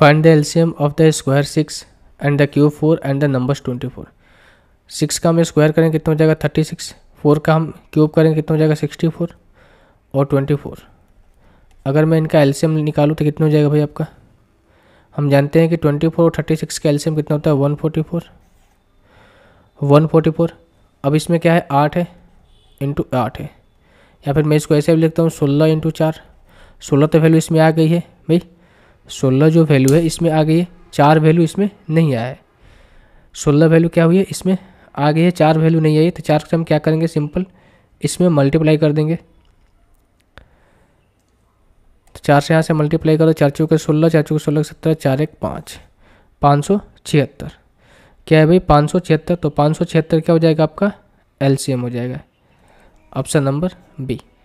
Find the LCM of the square 6 and the cube 4 and the numbers 24. 6 का हम square करें कितना हो जाएगा 36, 4 का हम क्यूब करें कितना हो जाएगा 64 और 24. अगर मैं इनका एलसीएम निकालूं तो कितना हो जाएगा भाई आपका, हम जानते हैं कि 24 और 36 का एलसीएम कितना होता है 144. अब इसमें क्या है 8 है इंटू 8 है, या फिर मैं इसको ऐसे भी लिखता हूँ 16 इंटू 4. 16 तो वैल्यू इसमें आ गई है भाई, 16 जो वैल्यू है इसमें आ गई है, 4 वैल्यू इसमें नहीं आया है. 16 वैल्यू क्या हुई है इसमें आ गई है, 4 वैल्यू नहीं आई है. तो 4 से हम क्या करेंगे सिंपल इसमें मल्टीप्लाई कर देंगे. तो 4 से यहाँ से मल्टीप्लाई करो, 4 चौके 16 4 एक 5 576. क्या है भाई 576. तो 576 क्या हो जाएगा आपका एलसीएम हो जाएगा, ऑप्शन नंबर बी.